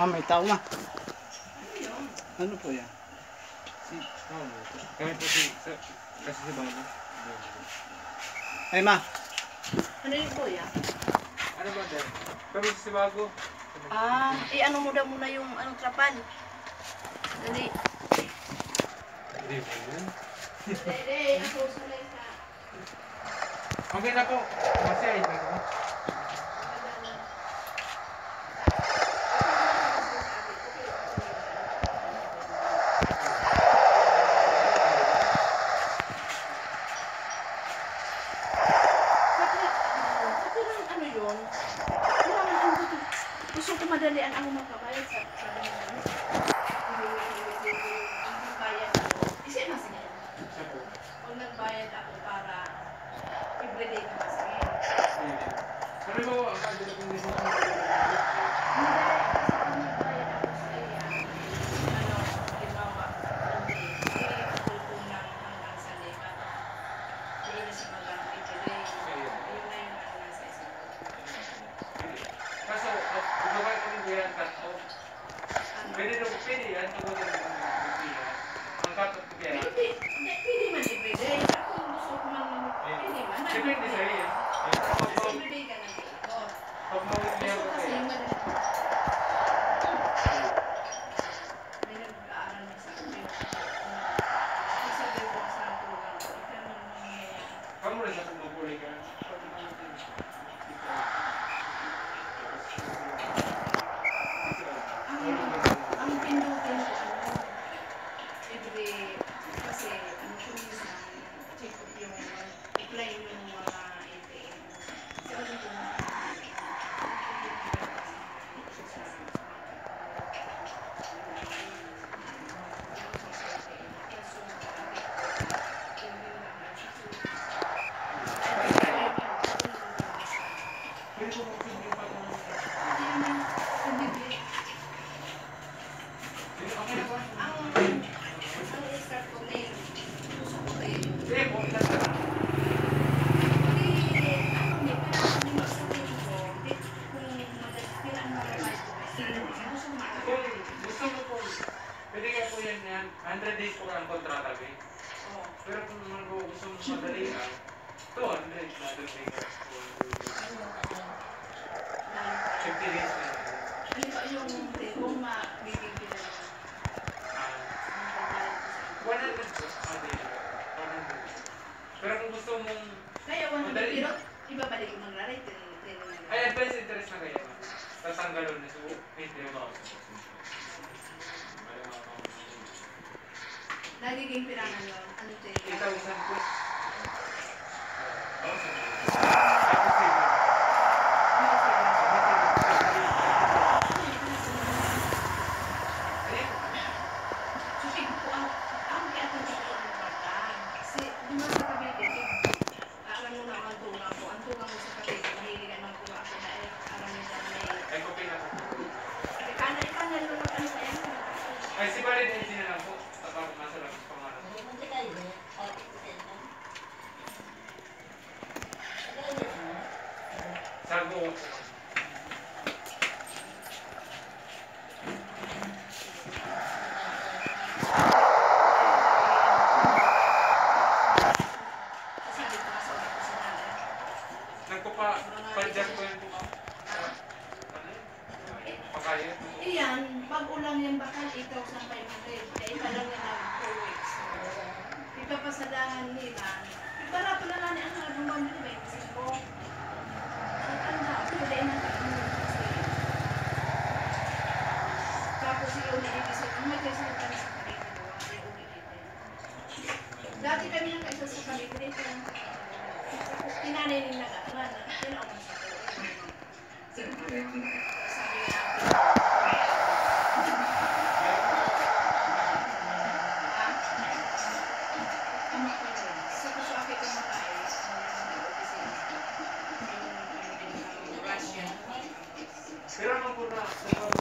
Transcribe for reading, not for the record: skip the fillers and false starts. Ma'am, may tao ma. Ano po yan? Si, kami po si, kasi si Baba. Ay ma. Ano yun po yan? Ano ba dyan? Kami si Bago. Ah, eh ano mo daw muna yung anong trapan? Dali. Dali po yan? Dali, nasusunay sa. Okay na po. Masaya ito ko. Pero no por nada.